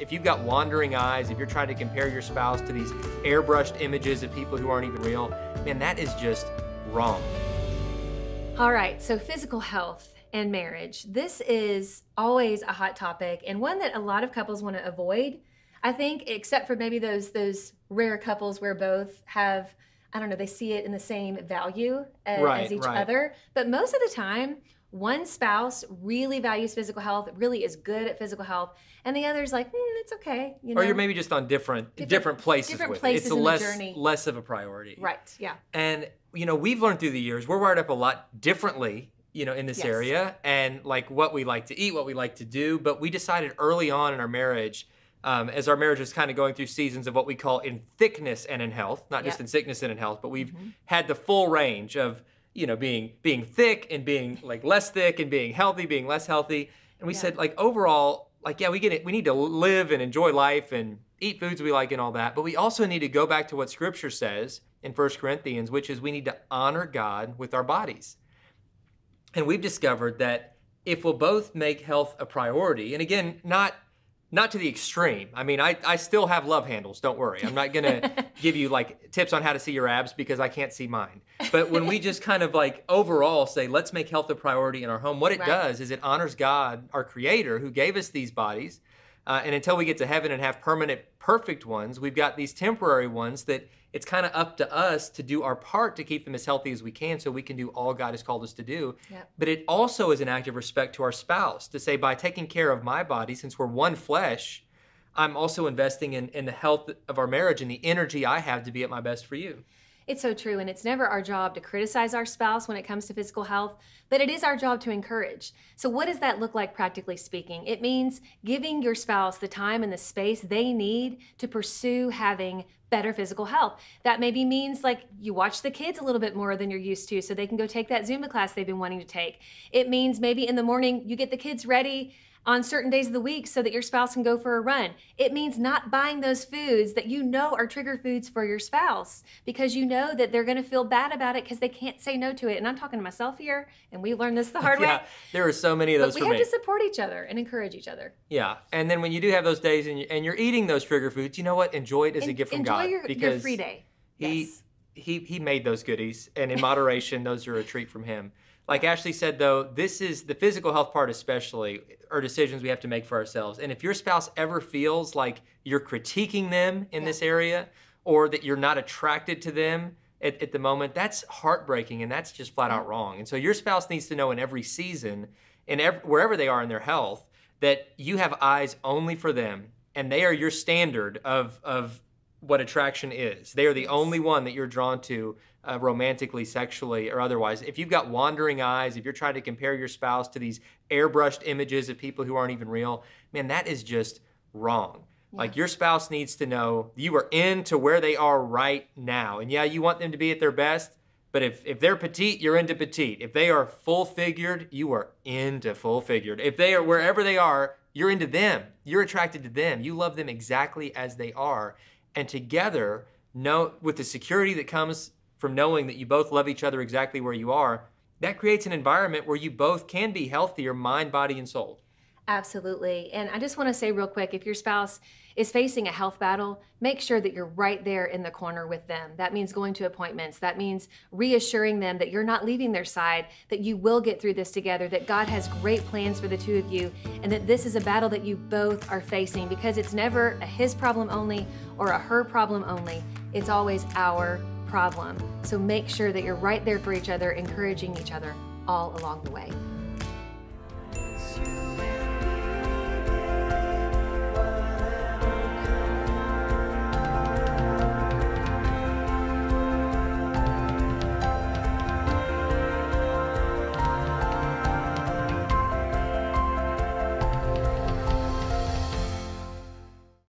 If you've got wandering eyes, if you're trying to compare your spouse to these airbrushed images of people who aren't even real, man, that is just wrong. All right, so physical health and marriage. This is always a hot topic and one that a lot of couples want to avoid, I think, except for maybe those rare couples where both have, I don't know, they see it in the same value as each other. But most of the time, one spouse really values physical health, really is good at physical health, and the other's like, it's okay. You know? Or you're maybe just on different places with it. It's less of a priority. Right, yeah. And, you know, we've learned through the years, we're wired up a lot differently, you know, in this area, and like what we like to eat, what we like to do, but we decided early on in our marriage, as our marriage was kind of going through seasons of what we call in thickness and in health, not just in sickness and in health, but we've had the full range of, you know, being thick and being like less thick and being healthy, being less healthy. And we said, like, overall, like, yeah, we get it. We need to live and enjoy life and eat foods we like and all that. But we also need to go back to what Scripture says in 1 Corinthians, which is we need to honor God with our bodies. And we've discovered that if we'll both make health a priority, and again, not to the extreme. I mean, I still have love handles, don't worry. I'm not gonna give you like tips on how to see your abs because I can't see mine. But when we just kind of like overall say, let's make health a priority in our home, what it does is it honors God, our Creator, who gave us these bodies. And until we get to heaven and have permanent, perfect ones, we've got these temporary ones that it's kind of up to us to do our part to keep them as healthy as we can so we can do all God has called us to do. Yep. But it also is an act of respect to our spouse to say, by taking care of my body, since we're one flesh, I'm also investing in the health of our marriage and the energy I have to be at my best for you. It's so true, and it's never our job to criticize our spouse when it comes to physical health, but it is our job to encourage. So what does that look like practically speaking? It means giving your spouse the time and the space they need to pursue having better physical health. That maybe means like you watch the kids a little bit more than you're used to so they can go take that Zumba class they've been wanting to take. It means maybe in the morning you get the kids ready on certain days of the week so that your spouse can go for a run. It means not buying those foods that you know are trigger foods for your spouse because you know that they're gonna feel bad about it because they can't say no to it. And I'm talking to myself here, and we learned this the hard way. There are so many of those for me. But we have to support each other and encourage each other. Yeah, and then when you do have those days and you're eating those trigger foods, you know what? Enjoy it as a gift from God. Enjoy your free day. He made those goodies, and in moderation, those are a treat from him. Like Ashley said, though, this is the physical health part especially are decisions we have to make for ourselves. And if your spouse ever feels like you're critiquing them in this area or that you're not attracted to them at the moment, that's heartbreaking and that's just flat out wrong. And so your spouse needs to know in every season and wherever they are in their health that you have eyes only for them and they are your standard of what attraction is. They are the only one that you're drawn to romantically, sexually, or otherwise. If you've got wandering eyes, if you're trying to compare your spouse to these airbrushed images of people who aren't even real, man, that is just wrong. Yeah. Like your spouse needs to know you are into where they are right now. And yeah, you want them to be at their best, but if they're petite, you're into petite. If they are full-figured, you are into full-figured. If they are wherever they are, you're into them. You're attracted to them. You love them exactly as they are. And together, with the security that comes from knowing that you both love each other exactly where you are, that creates an environment where you both can be healthier, mind, body, and soul. Absolutely. And I just want to say real quick, if your spouse is facing a health battle, make sure that you're right there in the corner with them. That means going to appointments. That means reassuring them that you're not leaving their side, that you will get through this together, that God has great plans for the two of you, and that this is a battle that you both are facing because it's never a his problem only or a her problem only. It's always our problem. So make sure that you're right there for each other, encouraging each other all along the way.